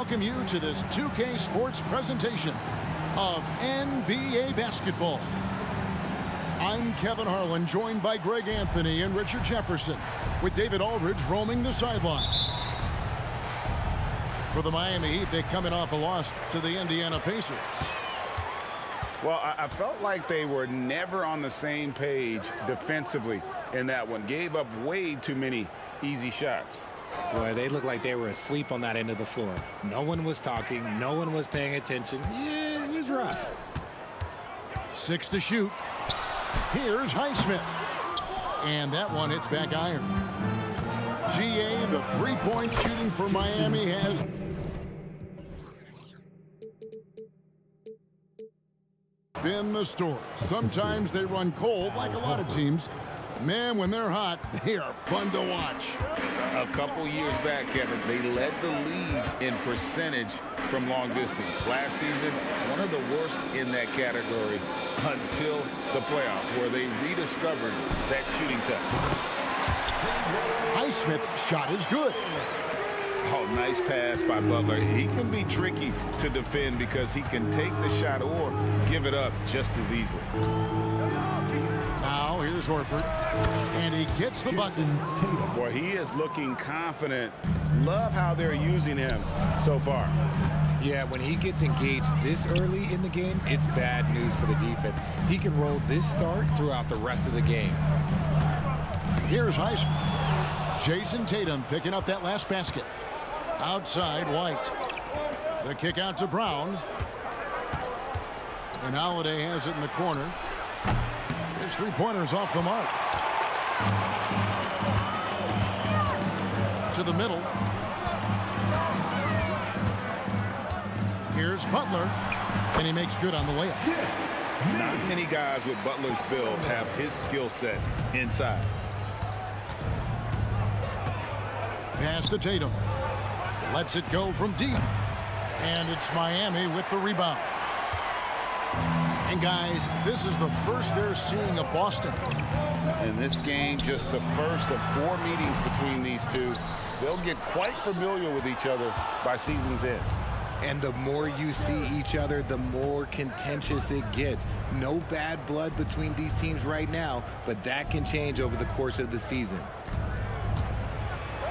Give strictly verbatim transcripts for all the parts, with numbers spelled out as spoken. welcome you to this two K Sports presentation of N B A basketball. I'm Kevin Harlan, joined by Greg Anthony and Richard Jefferson, with David Aldridge roaming the sidelines. For the Miami Heat, they're coming off a loss to the Indiana Pacers. Well, I felt like they were never on the same page defensively in that one. Gave up way too many easy shots. Boy, they looked like they were asleep on that end of the floor. No one was talking. No one was paying attention. Yeah, it was rough. Six to shoot. Here's Highsmith. And that one hits back iron. G A, the three-point shooting for Miami has... been the story. Sometimes they run cold like a lot of teams. Man, when they're hot, they are fun to watch. A couple years back, Kevin, they led the league in percentage from long distance. Last season, one of the worst in that category until the playoffs, where they rediscovered that shooting touch. Highsmith's shot is good. Oh, nice pass by Butler. He can be tricky to defend because he can take the shot or give it up just as easily. Now here's Horford, and he gets the bucket. Boy, he is looking confident. Love how they're using him so far. Yeah, when he gets engaged this early in the game, it's bad news for the defense. He can roll this start throughout the rest of the game. Here's Highsmith. Jason Tatum picking up that last basket. Outside, White. The kick out to Brown. And Holiday has it in the corner. His three-pointers off the mark. To the middle. Here's Butler. And he makes good on the layup. Not many guys with Butler's build have his skill set inside. Pass to Tatum. Lets it go from deep. And it's Miami with the rebound. And guys, this is the first they're seeing of Boston. In this game, just the first of four meetings between these two. They'll get quite familiar with each other by season's end. And the more you see each other, the more contentious it gets. No bad blood between these teams right now, but that can change over the course of the season.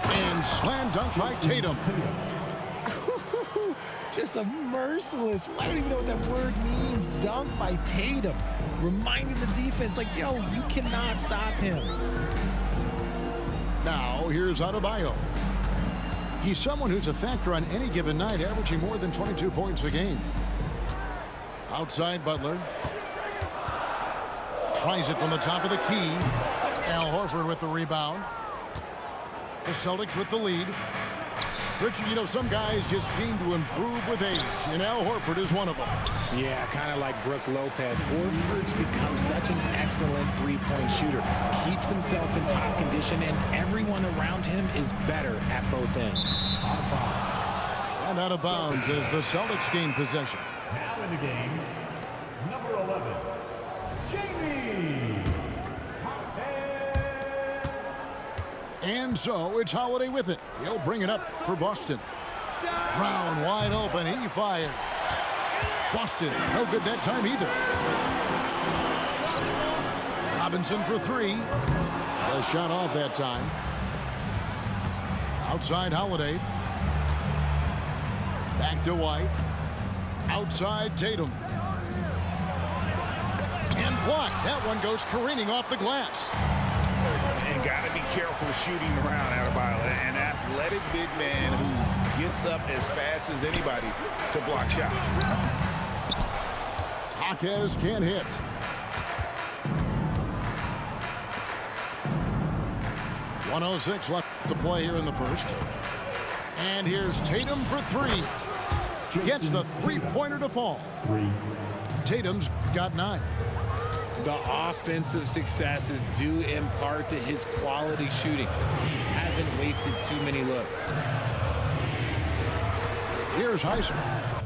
And slam dunk by Tatum. Just a merciless, I don't even know what that word means, dunk by Tatum. Reminding the defense, like, yo, you cannot stop him. Now, here's Adebayo. He's someone who's a factor on any given night, averaging more than twenty-two points a game. Outside Butler. Tries it from the top of the key. Al Horford with the rebound. The Celtics with the lead. Richard, you know, some guys just seem to improve with age, and Al Horford is one of them. Yeah, kind of like Brooke Lopez. Horford's become such an excellent three-point shooter. Keeps himself in top condition, and everyone around him is better at both ends. And out of bounds as the Celtics gain possession. Now in the game, number eleven, Jamie. And so it's Holiday with it. He'll bring it up for Boston. Brown wide open. He fires. Boston, no good that time either. Robinson for three. A shot off that time. Outside Holiday. Back to White. Outside Tatum. And blocked. That one goes careening off the glass. And got to be careful shooting around Adebayo, an athletic big man who gets up as fast as anybody to block shots. Hawkins can't hit. one oh six left to play here in the first. And here's Tatum for three. Gets the three-pointer to fall. Tatum's got nine. The offensive success is due in part to his quality shooting. He hasn't wasted too many looks. Here's Highsmith.